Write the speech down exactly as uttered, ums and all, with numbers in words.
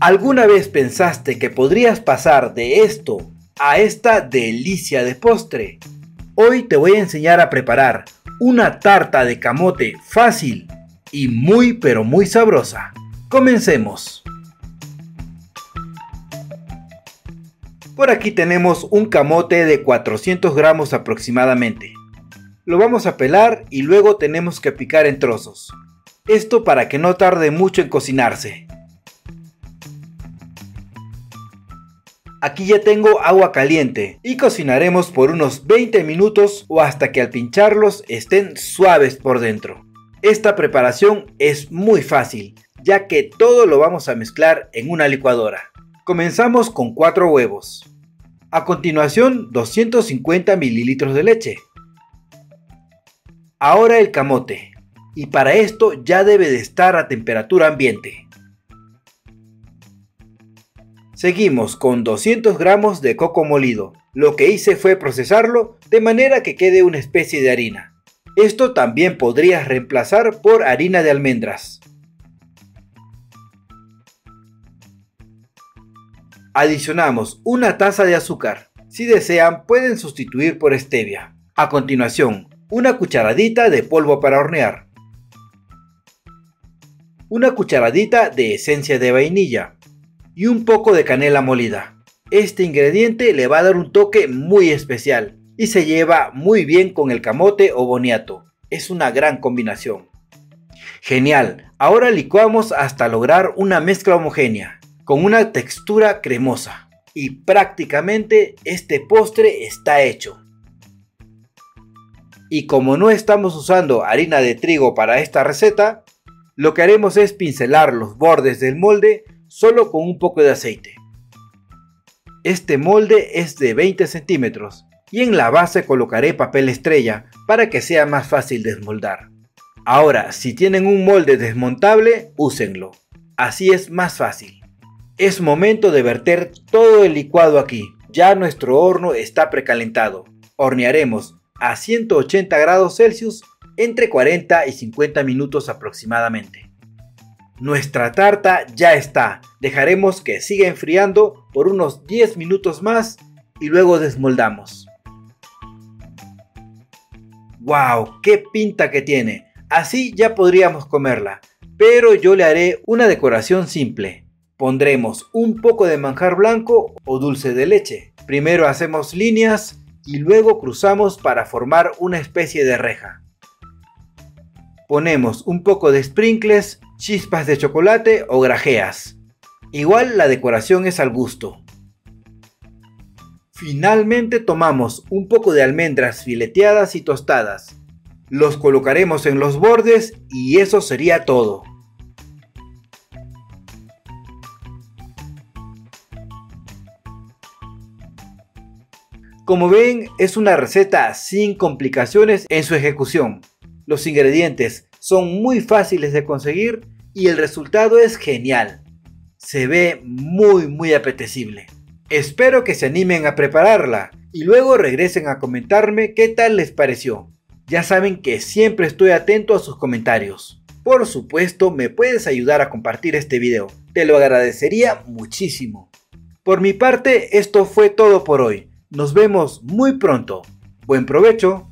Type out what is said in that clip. ¿Alguna vez pensaste que podrías pasar de esto a esta delicia de postre? Hoy te voy a enseñar a preparar una tarta de camote fácil y muy pero muy sabrosa. Comencemos. Por aquí tenemos un camote de cuatrocientos gramos aproximadamente. Lo vamos a pelar y luego tenemos que picar en trozos. Esto para que no tarde mucho en cocinarse. Aquí ya tengo agua caliente y cocinaremos por unos veinte minutos o hasta que al pincharlos estén suaves por dentro. Esta preparación es muy fácil, ya que todo lo vamos a mezclar en una licuadora. Comenzamos con cuatro huevos. A continuación, doscientos cincuenta mililitros de leche. Ahora el camote. Y para esto ya debe de estar a temperatura ambiente. Seguimos con doscientos gramos de coco molido. Lo que hice fue procesarlo de manera que quede una especie de harina. Esto también podrías reemplazar por harina de almendras. Adicionamos una taza de azúcar. Si desean, pueden sustituir por stevia. A continuación, una cucharadita de polvo para hornear. Una cucharadita de esencia de vainilla. Y un poco de canela molida. Este ingrediente le va a dar un toque muy especial. Y se lleva muy bien con el camote o boniato. Es una gran combinación. Genial. Ahora licuamos hasta lograr una mezcla homogénea, con una textura cremosa, y prácticamente este postre está hecho. Y como no estamos usando harina de trigo para esta receta, lo que haremos es pincelar los bordes del molde solo con un poco de aceite. Este molde es de veinte centímetros y en la base colocaré papel estrella para que sea más fácil desmoldar. Ahora, si tienen un molde desmontable, úsenlo, así es más fácil. Es momento de verter todo el licuado aquí. Ya nuestro horno está precalentado. Hornearemos a ciento ochenta grados Celsius entre cuarenta y cincuenta minutos aproximadamente. Nuestra tarta ya está. Dejaremos que siga enfriando por unos diez minutos más y luego desmoldamos. ¡Wow! ¡Qué pinta que tiene! Así ya podríamos comerla, pero yo le haré una decoración simple. Pondremos un poco de manjar blanco o dulce de leche. Primero hacemos líneas y luego cruzamos para formar una especie de reja. Ponemos un poco de sprinkles, chispas de chocolate o grajeas. Igual la decoración es al gusto. Finalmente tomamos un poco de almendras fileteadas y tostadas. Los colocaremos en los bordes y eso sería todo. Como ven, es una receta sin complicaciones en su ejecución. Los ingredientes son muy fáciles de conseguir y el resultado es genial. Se ve muy muy apetecible. Espero que se animen a prepararla y luego regresen a comentarme qué tal les pareció. Ya saben que siempre estoy atento a sus comentarios. Por supuesto, me puedes ayudar a compartir este video. Te lo agradecería muchísimo. Por mi parte, esto fue todo por hoy. Nos vemos muy pronto. Buen provecho.